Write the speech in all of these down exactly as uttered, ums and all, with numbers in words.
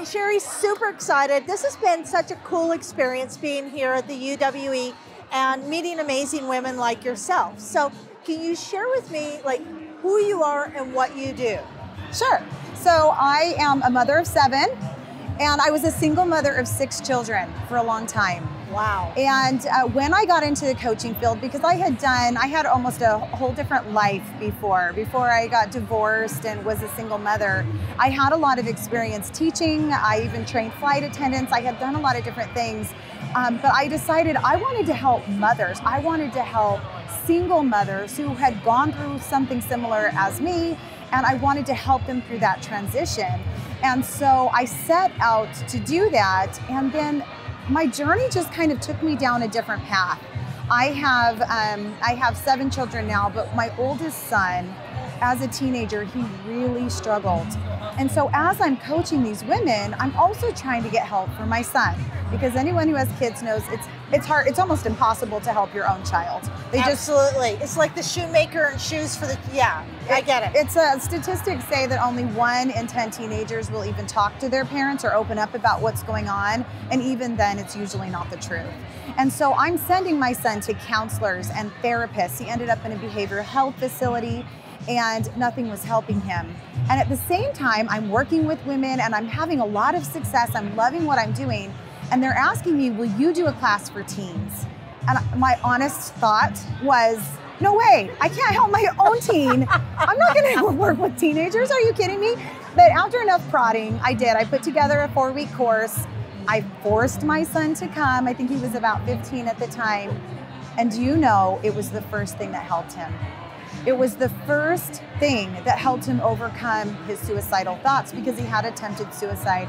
right, Sherry's super excited. This has been such a cool experience being here at the U W E and meeting amazing women like yourself. So can you share with me like who you are and what you do? Sure. So I am a mother of seven, and I was a single mother of six children for a long time. Wow. And uh, when I got into the coaching field, because I had done, I had almost a whole different life before, before I got divorced and was a single mother. I had a lot of experience teaching. I even trained flight attendants. I had done a lot of different things. Um, but I decided I wanted to help mothers. I wanted to help single mothers who had gone through something similar as me, and I wanted to help them through that transition. And so I set out to do that, and then my journey just kind of took me down a different path. I have, um, I have seven children now, but my oldest son, as a teenager, he really struggled. And so as I'm coaching these women, I'm also trying to get help for my son, because anyone who has kids knows it's it's hard, it's almost impossible to help your own child. They Absolutely. Just, it's like the shoemaker and shoes for the, yeah, it, I get it. It's uh, statistics say that only one in ten teenagers will even talk to their parents or open up about what's going on. And even then, it's usually not the truth. And so I'm sending my son to counselors and therapists. He ended up in a behavioral health facility, and nothing was helping him. And at the same time, I'm working with women and I'm having a lot of success. I'm loving what I'm doing. And they're asking me, will you do a class for teens? And my honest thought was, no way, I can't help my own teen. I'm not gonna work with teenagers, are you kidding me? But after enough prodding, I did. I put together a four week course. I forced my son to come. I think he was about fifteen at the time. And do you know, it was the first thing that helped him. It was the first thing that helped him overcome his suicidal thoughts, because he had attempted suicide.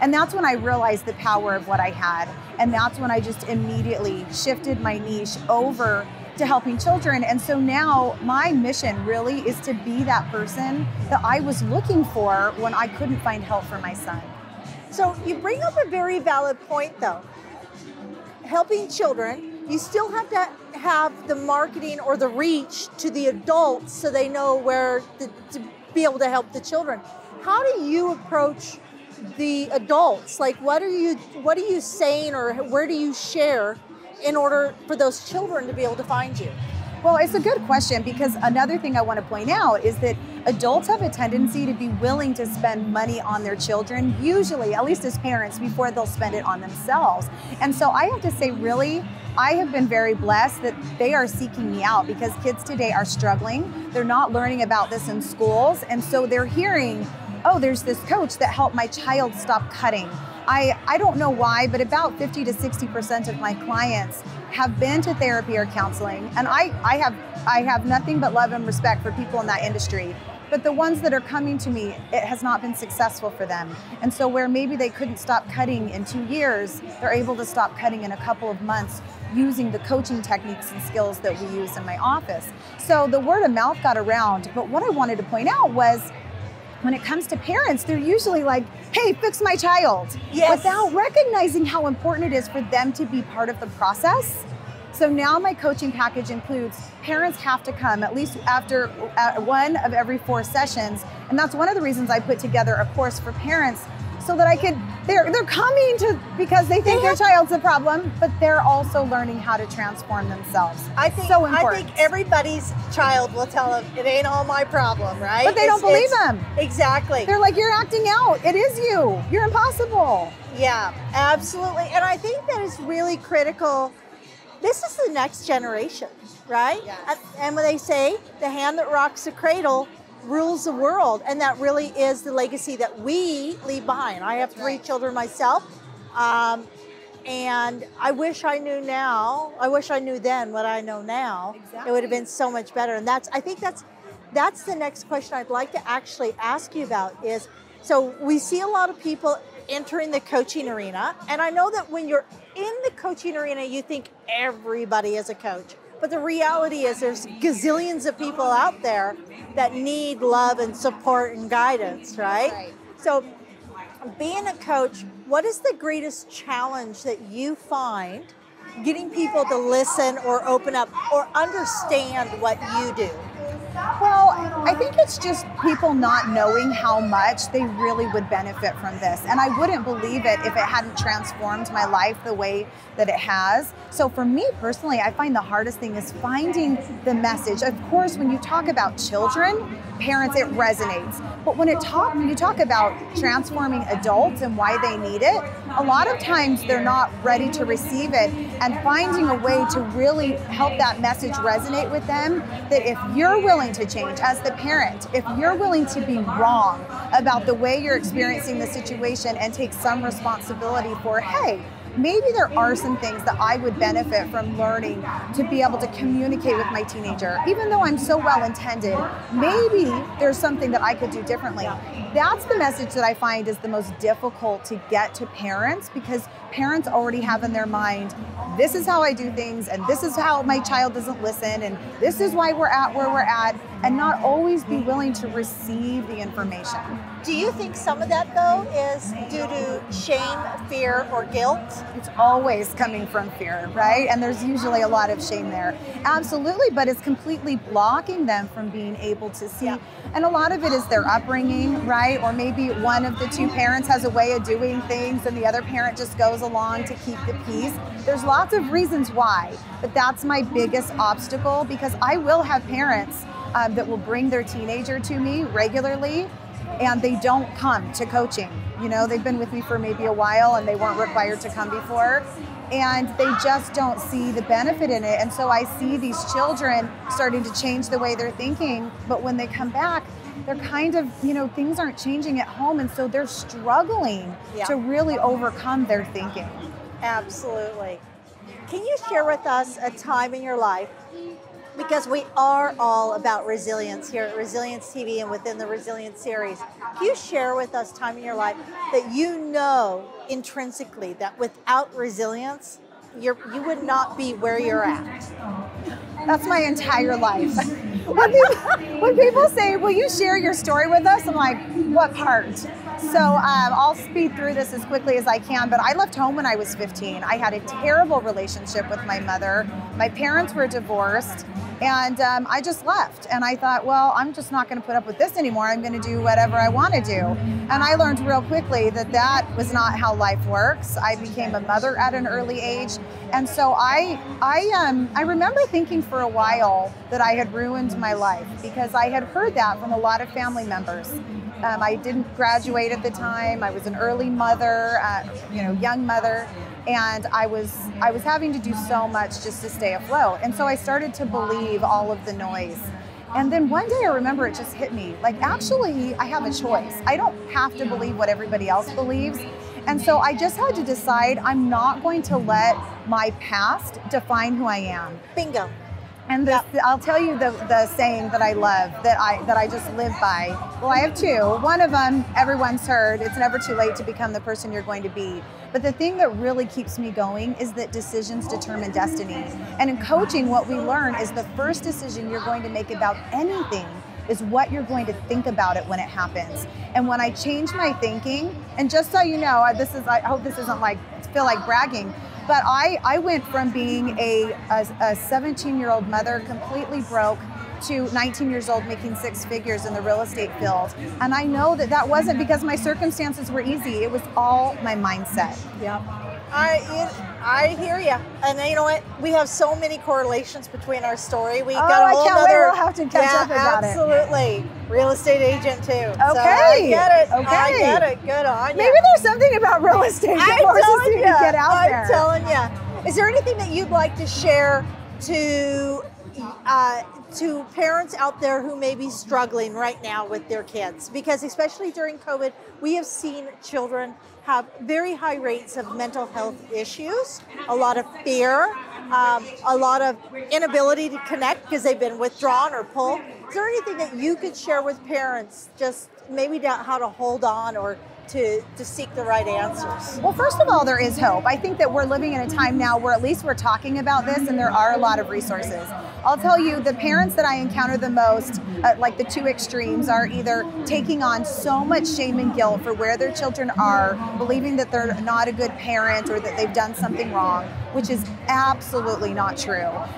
And that's when I realized the power of what I had. And that's when I just immediately shifted my niche over to helping children. And so now my mission really is to be that person that I was looking for when I couldn't find help for my son. So you bring up a very valid point though. Helping children, you still have to have the marketing or the reach to the adults so they know where to, to be able to help the children. How do you approach the adults? Like what are you, what are you saying or where do you share in order for those children to be able to find you? Well, it's a good question, because another thing I want to point out is that adults have a tendency to be willing to spend money on their children, usually, at least as parents, before they'll spend it on themselves. And so I have to say, really, I have been very blessed that they are seeking me out, because kids today are struggling. They're not learning about this in schools. And so they're hearing, oh, there's this coach that helped my child stop cutting. I, I don't know why, but about fifty to sixty percent of my clients have been to therapy or counseling. And I, I, have, I have nothing but love and respect for people in that industry. But the ones that are coming to me, it has not been successful for them. And so where maybe they couldn't stop cutting in two years, they're able to stop cutting in a couple of months using the coaching techniques and skills that we use in my office. So the word of mouth got around. But what I wanted to point out was, when it comes to parents, they're usually like, hey, fix my child, yes, without recognizing how important it is for them to be part of the process. So now my coaching package includes parents have to come at least after one of every four sessions. And that's one of the reasons I put together a course for parents, so that I could, they're, they're coming to, because they think they their child's a problem, but they're also learning how to transform themselves. I think, so I think everybody's child will tell them, it ain't all my problem, right? But they it's, don't believe them. Exactly. They're like, you're acting out, it is you, you're impossible. Yeah, absolutely. And I think that is really critical. This is the next generation, right? Yes. And when they say, the hand that rocks the cradle rules the world, and that really is the legacy that we leave behind. I have three children myself, um, and I wish I knew now, I wish I knew then what I know now. Exactly. It would have been so much better. And that's, I think that's, that's the next question I'd like to actually ask you about is, so we see a lot of people entering the coaching arena, and I know that when you're in the coaching arena, you think everybody is a coach. But the reality is there's gazillions of people out there that need love and support and guidance, right? Right. So being a coach, what is the greatest challenge that you find getting people to listen or open up or understand what you do? Well, I think it's just people not knowing how much they really would benefit from this. And I wouldn't believe it if it hadn't transformed my life the way that it has. So for me personally, I find the hardest thing is finding the message. Of course, when you talk about children, parents, it resonates. But when, it talk, when you talk about transforming adults and why they need it, a lot of times they're not ready to receive it. And finding a way to really help that message resonate with them, that if you're willing to change as the parent, if you're willing to be wrong about the way you're experiencing the situation and take some responsibility for, hey, maybe there are some things that I would benefit from learning to be able to communicate with my teenager. Even though I'm so well-intended, maybe there's something that I could do differently. That's the message that I find is the most difficult to get to parents, because parents already have in their mind, this is how I do things, and this is how my child doesn't listen, and this is why we're at where we're at, and not always be willing to receive the information. Do you think some of that, though, is due to shame, fear, or guilt? It's always coming from fear, right? And there's usually a lot of shame there. Absolutely, but it's completely blocking them from being able to see. Yeah. And a lot of it is their upbringing, right? Or maybe one of the two parents has a way of doing things and the other parent just goes along to keep the peace. There's lots of reasons why, but that's my biggest obstacle, because I will have parents um, that will bring their teenager to me regularly, and they don't come to coaching. You know, they've been with me for maybe a while and they weren't required to come before, and they just don't see the benefit in it. And so I see these children starting to change the way they're thinking, but when they come back, they're kind of, you know, things aren't changing at home, and so they're struggling yeah. to really overcome their thinking. Absolutely. Can you share with us a time in your life, because we are all about resilience here at Resilience T V and within the Resilience series. Can you share with us time in your life that you know intrinsically that without resilience, you're, you would not be where you're at? That's my entire life. When people, when people say, will you share your story with us? I'm like, what part? So um, I'll speed through this as quickly as I can, but I left home when I was fifteen. I had a terrible relationship with my mother. My parents were divorced, and um, I just left. And I thought, well, I'm just not gonna put up with this anymore. I'm gonna do whatever I wanna do. And I learned real quickly that that was not how life works. I became a mother at an early age. And so I, I, um, I remember thinking for a while that I had ruined my life, because I had heard that from a lot of family members. Um, I didn't graduate at the time. I was an early mother, uh, you know, young mother, and I was I was having to do so much just to stay afloat. And so I started to believe all of the noise. And then one day I remember it just hit me, like, actually, I have a choice. I don't have to believe what everybody else believes. And so I just had to decide I'm not going to let my past define who I am. Bingo. And this, yep. I'll tell you the, the saying that I love, that I, that I just live by. Well, I have two. One of them, everyone's heard, it's never too late to become the person you're going to be. But the thing that really keeps me going is that decisions determine destiny. And in coaching, what we learn is the first decision you're going to make about anything is what you're going to think about it when it happens. And when I change my thinking, and just so you know, this is, I hope this isn't like, feel like bragging, but I, I went from being a seventeen-year-old mother, completely broke, to nineteen years old, making six figures in the real estate field. And I know that that wasn't because my circumstances were easy. It was all my mindset. Yep. I, it, I hear you. And you know what? We have so many correlations between our story. We oh, got a whole I can't other, wait. We'll have to catch yeah, up about absolutely. it. Absolutely. Real estate agent too. Okay. So I get it. Okay. I get it. Good on you. Maybe there's something about real estate that forces you to get out I'm there. I'm telling you. Is there anything that you'd like to share to uh, to parents out there who may be struggling right now with their kids? Because especially during COVID, we have seen children have very high rates of mental health issues, a lot of fear, um, a lot of inability to connect because they've been withdrawn or pulled. Is there anything that you could share with parents, just maybe how to hold on or to, to seek the right answers? Well, first of all, there is hope. I think that we're living in a time now where at least we're talking about this, and there are a lot of resources. I'll tell you, the parents that I encounter the most, uh, like the two extremes, are either taking on so much shame and guilt for where their children are, believing that they're not a good parent or that they've done something wrong, which is absolutely not true.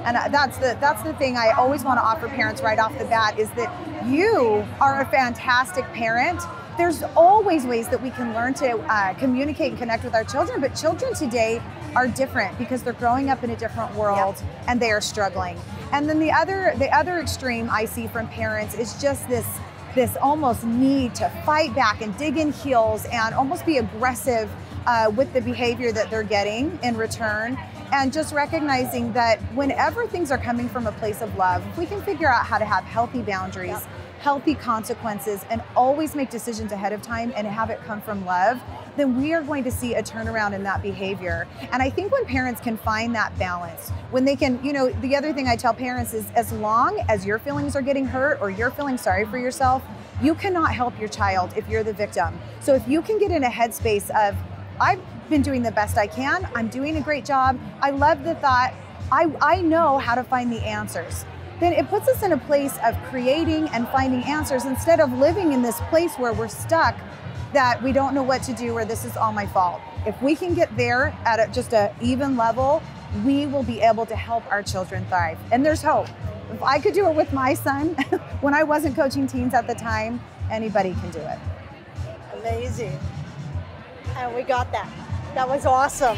And that's the, that's the thing I always want to offer parents right off the bat, is that you are a fantastic parent. There's always ways that we can learn to uh, communicate and connect with our children, but children today are different because they're growing up in a different world, yep, and they are struggling. And then the other, the other extreme I see from parents is just this, this almost need to fight back and dig in heels and almost be aggressive uh, with the behavior that they're getting in return. And just recognizing that whenever things are coming from a place of love, we can figure out how to have healthy boundaries, yep, healthy consequences, and always make decisions ahead of time and have it come from love, then we are going to see a turnaround in that behavior. And I think when parents can find that balance, when they can, you know, the other thing I tell parents is, as long as your feelings are getting hurt or you're feeling sorry for yourself, you cannot help your child if you're the victim. So if you can get in a headspace of, I've been doing the best I can, I'm doing a great job, I love the thought, I, I know how to find the answers, then it puts us in a place of creating and finding answers instead of living in this place where we're stuck, that we don't know what to do, or this is all my fault. If we can get there at a, just an even level, we will be able to help our children thrive. And there's hope. If I could do it with my son when I wasn't coaching teens at the time, anybody can do it. Amazing. And we got that. That was awesome.